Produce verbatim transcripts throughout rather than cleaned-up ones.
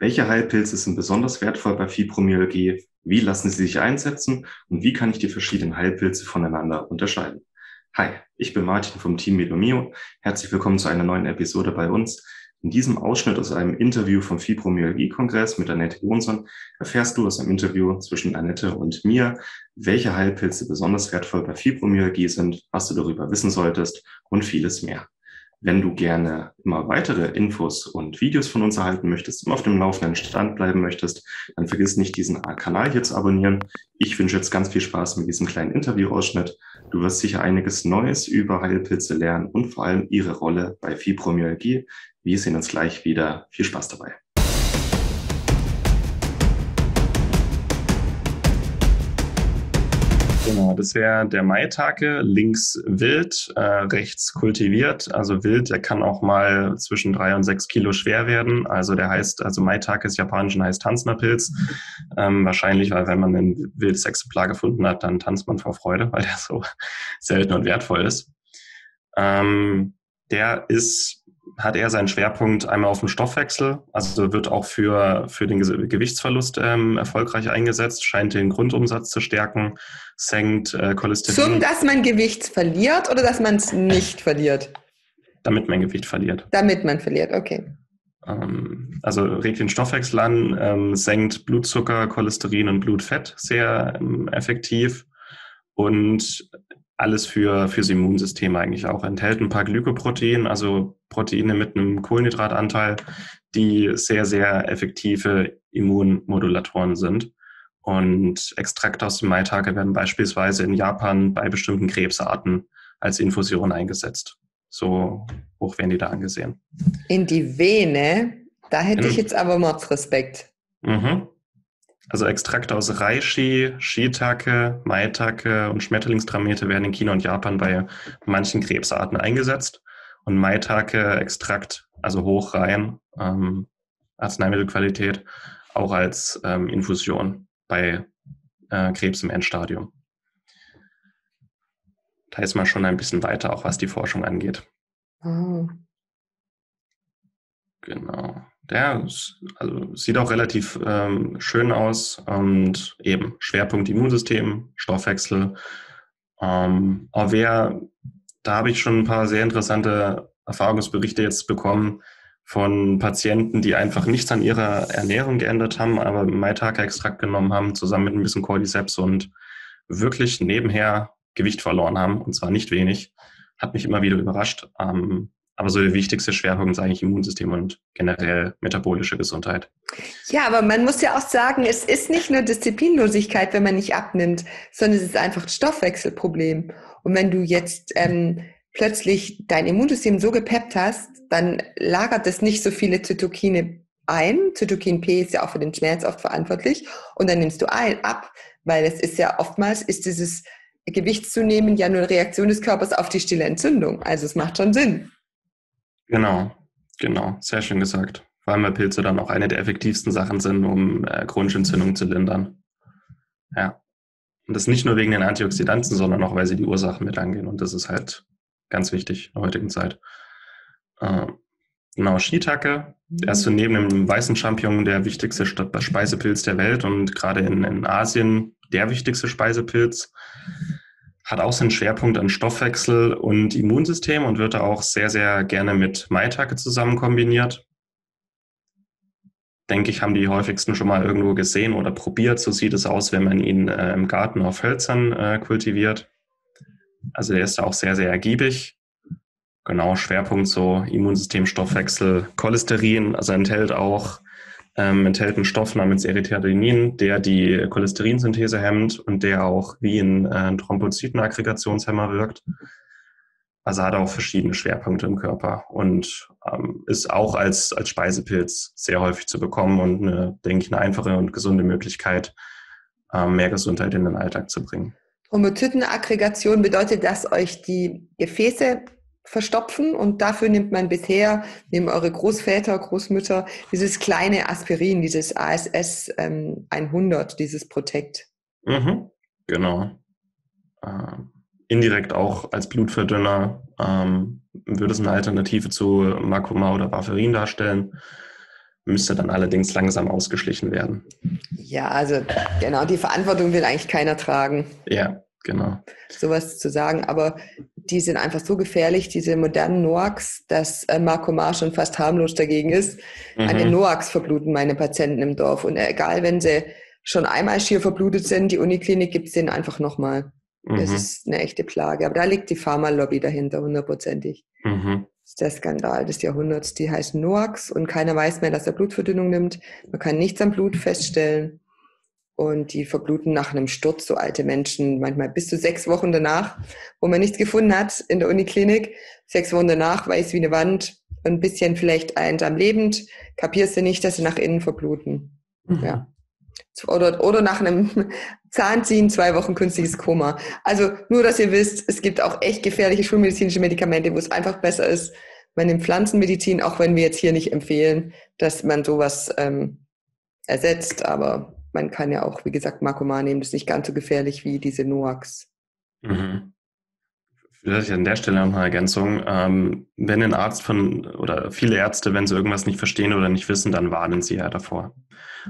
Welche Heilpilze sind besonders wertvoll bei Fibromyalgie? Wie lassen sie sich einsetzen? Und wie kann ich die verschiedenen Heilpilze voneinander unterscheiden? Hi, ich bin Martin vom Team Medumio. Herzlich willkommen zu einer neuen Episode bei uns. In diesem Ausschnitt aus einem Interview vom Fibromyalgie-Kongress mit Annette Johansson erfährst du aus einem Interview zwischen Annette und mir, welche Heilpilze besonders wertvoll bei Fibromyalgie sind, was du darüber wissen solltest und vieles mehr. Wenn du gerne immer weitere Infos und Videos von uns erhalten möchtest und auf dem laufenden Stand bleiben möchtest, dann vergiss nicht, diesen Kanal hier zu abonnieren. Ich wünsche jetzt ganz viel Spaß mit diesem kleinen Interviewausschnitt. Du wirst sicher einiges Neues über Heilpilze lernen und vor allem ihre Rolle bei Fibromyalgie. Wir sehen uns gleich wieder. Viel Spaß dabei. Genau, das wäre der Maitake, links wild, äh, rechts kultiviert. Also wild, der kann auch mal zwischen drei und sechs Kilo schwer werden. Also der heißt, also Maitake ist japanisch und heißt Tanznerpilz. Ähm, wahrscheinlich, weil wenn man ein wildes Exemplar gefunden hat, dann tanzt man vor Freude, weil der so selten und wertvoll ist. Ähm, der ist, hat eher seinen Schwerpunkt einmal auf dem Stoffwechsel, also wird auch für, für den Gewichtsverlust ähm, erfolgreich eingesetzt, scheint den Grundumsatz zu stärken, senkt äh, Cholesterin. Zum, dass man Gewicht verliert oder dass man es nicht verliert? Damit man Gewicht verliert. Damit man verliert, okay. Ähm, also regt den Stoffwechsel an, ähm, senkt Blutzucker, Cholesterin und Blutfett sehr ähm, effektiv und alles für fürs Immunsystem eigentlich auch. Enthält ein paar Glykoproteine, also Proteine mit einem Kohlenhydratanteil, die sehr, sehr effektive Immunmodulatoren sind. Und Extrakte aus dem Maitake werden beispielsweise in Japan bei bestimmten Krebsarten als Infusion eingesetzt. So hoch werden die da angesehen. In die Vene? Da hätte in, ich jetzt aber Mordsrespekt. Mhm. Also Extrakte aus Reishi, Shiitake, Maitake und Schmetterlingstramete werden in China und Japan bei manchen Krebsarten eingesetzt. Und Maitake-Extrakt, also hoch rein, ähm, Arzneimittelqualität, auch als ähm, Infusion bei äh, Krebs im Endstadium. Da ist man schon ein bisschen weiter, auch was die Forschung angeht. Oh. Genau. Ja, also sieht auch relativ ähm, schön aus und eben Schwerpunkt Immunsystem, Stoffwechsel. Ähm, aber wer, da habe ich schon ein paar sehr interessante Erfahrungsberichte jetzt bekommen von Patienten, die einfach nichts an ihrer Ernährung geändert haben, aber Maitake-Extrakt genommen haben, zusammen mit ein bisschen Cordyceps und wirklich nebenher Gewicht verloren haben, und zwar nicht wenig. Hat mich immer wieder überrascht. Ähm, Aber so der wichtigste Schwerpunkt ist eigentlich Immunsystem und generell metabolische Gesundheit. Ja, aber man muss ja auch sagen, es ist nicht nur Disziplinlosigkeit, wenn man nicht abnimmt, sondern es ist einfach ein Stoffwechselproblem. Und wenn du jetzt ähm, plötzlich dein Immunsystem so gepeppt hast, dann lagert es nicht so viele Zytokine ein. Zytokin P ist ja auch für den Schmerz oft verantwortlich. Und dann nimmst du ein ab, weil es ist ja oftmals, ist dieses Gewichtszunehmen ja nur eine Reaktion des Körpers auf die stille Entzündung. Also es macht schon Sinn. Genau, genau, sehr schön gesagt. Vor allem, weil Pilze dann auch eine der effektivsten Sachen sind, um äh, chronische Entzündungen zu lindern. Ja. Und das nicht nur wegen den Antioxidanten, sondern auch, weil sie die Ursachen mit angehen. Und das ist halt ganz wichtig in der heutigen Zeit. Äh, genau, Shiitake. Er ist so neben dem weißen Champignon der wichtigste Speisepilz der Welt und gerade in, in Asien der wichtigste Speisepilz. Hat auch seinen Schwerpunkt an Stoffwechsel und Immunsystem und wird da auch sehr, sehr gerne mit Maitake zusammen kombiniert. Denke ich, haben die häufigsten schon mal irgendwo gesehen oder probiert. So sieht es aus, wenn man ihn äh, im Garten auf Hölzern äh, kultiviert. Also der ist da auch sehr, sehr ergiebig. Genau, Schwerpunkt so Immunsystem, Stoffwechsel, Cholesterin. Also enthält auch ähm, enthält einen Stoff namens Erythradinin, der die Cholesterinsynthese hemmt und der auch wie ein äh, Thrombozytenaggregationshemmer wirkt. Also hat er auch verschiedene Schwerpunkte im Körper und ähm, ist auch als, als Speisepilz sehr häufig zu bekommen und, eine, denke ich, eine einfache und gesunde Möglichkeit, ähm, mehr Gesundheit in den Alltag zu bringen. Thrombozytenaggregation bedeutet, dass euch die Gefäße verstopfen und dafür nimmt man bisher, nehmen eure Großväter, Großmütter, dieses kleine Aspirin, dieses A S S ähm, hundert, dieses Protect. Mhm, genau. Ähm, indirekt auch als Blutverdünner ähm, würde es eine Alternative zu Marcumar oder Warfarin darstellen. müsste dann allerdings langsam ausgeschlichen werden. Ja, also genau, die Verantwortung will eigentlich keiner tragen. Ja, genau. Sowas zu sagen, aber die sind einfach so gefährlich, diese modernen N O A Cs, dass äh, Marcumar schon fast harmlos dagegen ist. Mhm. An den N O A Cs verbluten meine Patienten im Dorf und egal, wenn sie schon einmal schier verblutet sind, die Uniklinik gibt es denen einfach nochmal. Mhm. Das ist eine echte Plage, aber da liegt die Pharmalobby dahinter, hundertprozentig. Mhm. Das ist der Skandal des Jahrhunderts, die heißt N O A Cs und keiner weiß mehr, dass er Blutverdünnung nimmt. Man kann nichts am Blut feststellen und die verbluten nach einem Sturz, so alte Menschen, manchmal bis zu sechs Wochen danach, wo man nichts gefunden hat in der Uniklinik. Sechs Wochen danach weiß wie eine Wand und ein bisschen vielleicht einsam lebend, kapierst du nicht, dass sie nach innen verbluten. Mhm. Ja. Oder, oder nach einem Zahnziehen zwei Wochen künstliches Koma. Also nur, dass ihr wisst, es gibt auch echt gefährliche schulmedizinische Medikamente, wo es einfach besser ist, man nimmt Pflanzenmedizin, auch wenn wir jetzt hier nicht empfehlen, dass man sowas ähm, ersetzt. Aber man kann ja auch, wie gesagt, Marcumar nehmen. Das ist nicht ganz so gefährlich wie diese N O A Cs. Mhm. Vielleicht an der Stelle noch eine Ergänzung. Ähm, wenn ein Arzt von, oder viele Ärzte, wenn sie irgendwas nicht verstehen oder nicht wissen, dann warnen sie ja davor.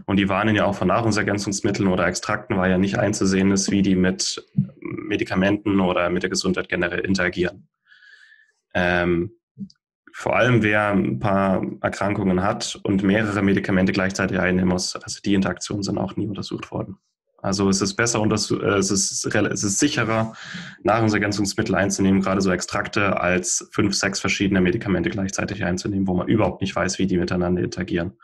Und die warnen ja auch von Nahrungsergänzungsmitteln oder Extrakten, weil ja nicht einzusehen ist, wie die mit Medikamenten oder mit der Gesundheit generell interagieren. Ähm, vor allem, wer ein paar Erkrankungen hat und mehrere Medikamente gleichzeitig einnehmen muss, also die Interaktionen sind auch nie untersucht worden. Also es ist besser und es ist, es ist sicherer, Nahrungsergänzungsmittel einzunehmen, gerade so Extrakte, als fünf, sechs verschiedene Medikamente gleichzeitig einzunehmen, wo man überhaupt nicht weiß, wie die miteinander interagieren.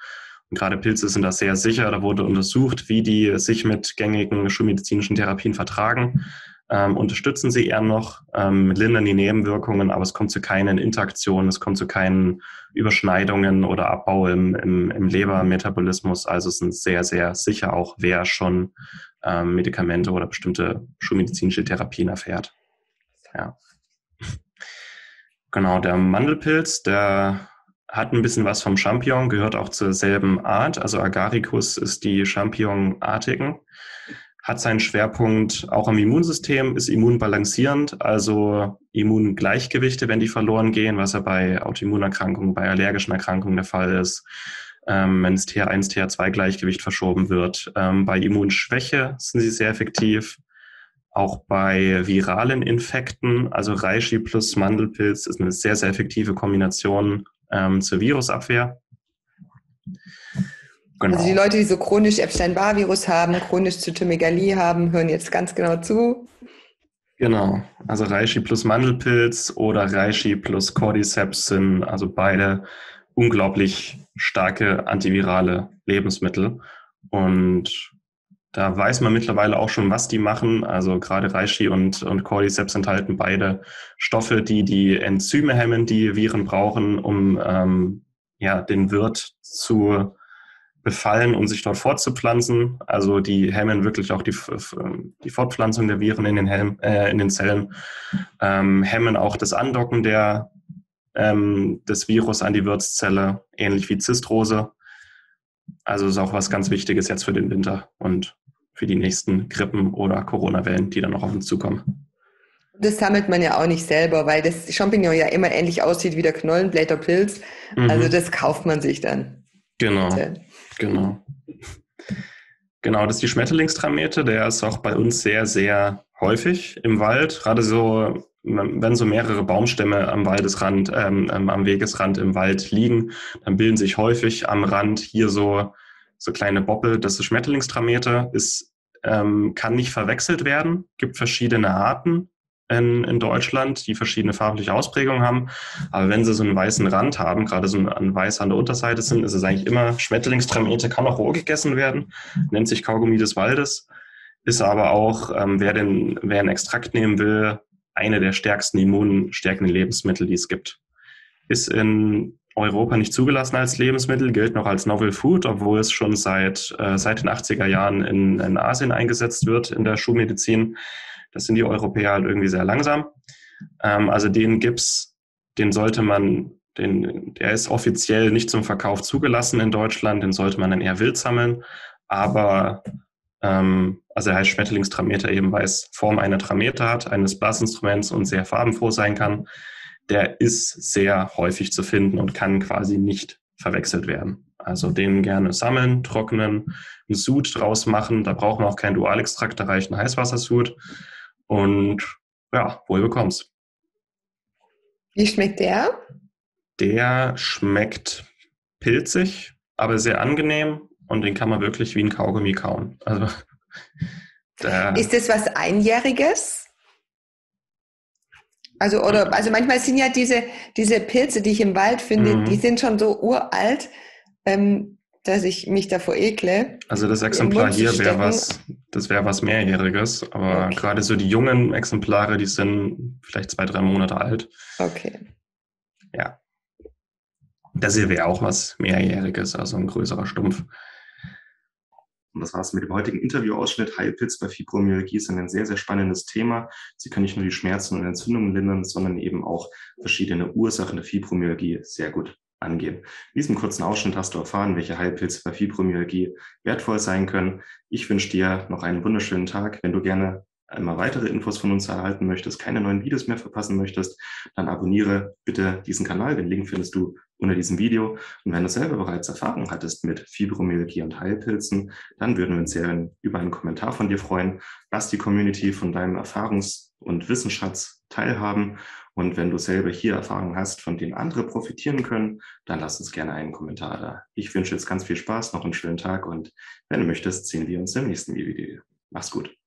Und gerade Pilze sind da sehr sicher. Da wurde untersucht, wie die sich mit gängigen schulmedizinischen Therapien vertragen. Ähm, unterstützen sie eher noch, ähm, lindern die Nebenwirkungen, aber es kommt zu keinen Interaktionen, es kommt zu keinen Überschneidungen oder Abbau im, im, im Lebermetabolismus. Also sind sehr, sehr sicher auch, wer schon ähm, Medikamente oder bestimmte schulmedizinische Therapien erfährt. Ja. Genau, der Mandelpilz, der hat ein bisschen was vom Champignon, gehört auch zur selben Art. Also Agaricus ist die Champignon-artigen. Hat seinen Schwerpunkt auch am Immunsystem, ist immunbalancierend, also Immungleichgewichte, wenn die verloren gehen, was ja bei Autoimmunerkrankungen, bei allergischen Erkrankungen der Fall ist, ähm, wenn das T H eins T H zwei Gleichgewicht verschoben wird. Ähm, bei Immunschwäche sind sie sehr effektiv, auch bei viralen Infekten, also Reishi plus Mandelpilz ist eine sehr, sehr effektive Kombination ähm, zur Virusabwehr. Genau. Also die Leute, die so chronisch Epstein-Barr-Virus haben, chronisch Zytomegalie haben, hören jetzt ganz genau zu. Genau, also Reishi plus Mandelpilz oder Reishi plus Cordyceps sind also beide unglaublich starke antivirale Lebensmittel. Und da weiß man mittlerweile auch schon, was die machen. Also gerade Reishi und, und Cordyceps enthalten beide Stoffe, die die Enzyme hemmen, die Viren brauchen, um ähm, ja, den Wirt zu befallen, um sich dort fortzupflanzen. Also die hemmen wirklich auch die, die Fortpflanzung der Viren in den, Helm, äh, in den Zellen, ähm, hemmen auch das Andocken der, ähm, des Virus an die Wirtszelle, ähnlich wie Zistrose. Also ist auch was ganz Wichtiges jetzt für den Winter und für die nächsten Grippen oder Corona-Wellen, die dann noch auf uns zukommen. Das sammelt man ja auch nicht selber, weil das Champignon ja immer ähnlich aussieht wie der Knollenblätterpilz. Mhm. Also das kauft man sich dann. Genau. Bitte. Genau. Genau, das ist die Schmetterlingstramete, der ist auch bei uns sehr, sehr häufig im Wald. Gerade so, wenn so mehrere Baumstämme am Waldesrand, ähm, am Wegesrand im Wald liegen, dann bilden sich häufig am Rand hier so, so kleine Boppel. Das ist Schmetterlingstramete, ist, ähm, kann nicht verwechselt werden, gibt verschiedene Arten in, in Deutschland, die verschiedene farbliche Ausprägungen haben. Aber wenn sie so einen weißen Rand haben, gerade so ein weiß an der Unterseite sind, ist es eigentlich immer Schmetterlingstramete, kann auch roh gegessen werden, nennt sich Kaugummi des Waldes, ist aber auch, ähm, wer den, wer einen Extrakt nehmen will, eine der stärksten immunstärkenden Lebensmittel, die es gibt. Ist in Europa nicht zugelassen als Lebensmittel, gilt noch als Novel Food, obwohl es schon seit, äh, seit den achtziger Jahren in, in Asien eingesetzt wird, in der Schulmedizin. Das sind die Europäer halt irgendwie sehr langsam. Ähm, also den gibt's, den sollte man, den, der ist offiziell nicht zum Verkauf zugelassen in Deutschland, den sollte man dann eher wild sammeln. Aber, ähm, also er heißt Schmetterlingstramete eben, weil es Form einer Tramete hat, eines Blasinstruments und sehr farbenfroh sein kann. Der ist sehr häufig zu finden und kann quasi nicht verwechselt werden. Also den gerne sammeln, trocknen, einen Sud draus machen. Da braucht man auch keinen Dualextrakt, da reicht ein Heißwassersud. Und ja, wohl bekommst. Wie schmeckt der? Der schmeckt pilzig, aber sehr angenehm. Und den kann man wirklich wie ein Kaugummi kauen. Also, da ist das was Einjähriges? Also, oder, also manchmal sind ja diese, diese Pilze, die ich im Wald finde, mhm. die sind schon so uralt, ähm, dass ich mich davor ekle. Also das Exemplar hier wäre was, das wäre was Mehrjähriges, aber okay. Gerade so die jungen Exemplare, die sind vielleicht zwei, drei Monate alt. Okay. Ja. Das hier wäre auch was Mehrjähriges, also ein größerer Stumpf. Und das war es mit dem heutigen Interviewausschnitt. Heilpilz bei Fibromyalgie ist ein sehr, sehr spannendes Thema. Sie können nicht nur die Schmerzen und Entzündungen lindern, sondern eben auch verschiedene Ursachen der Fibromyalgie sehr gut angehen. In diesem kurzen Ausschnitt hast du erfahren, welche Heilpilze bei Fibromyalgie wertvoll sein können. Ich wünsche dir noch einen wunderschönen Tag. Wenn du gerne einmal weitere Infos von uns erhalten möchtest, keine neuen Videos mehr verpassen möchtest, dann abonniere bitte diesen Kanal. Den Link findest du unter diesem Video. Und wenn du selber bereits Erfahrung hattest mit Fibromyalgie und Heilpilzen, dann würden wir uns sehr über einen Kommentar von dir freuen. Lass die Community von deinem Erfahrungs- und Wissensschatz teilhaben. Und wenn du selber hier Erfahrungen hast, von denen andere profitieren können, dann lass uns gerne einen Kommentar da. Ich wünsche jetzt ganz viel Spaß, noch einen schönen Tag und wenn du möchtest, sehen wir uns im nächsten Video. Mach's gut.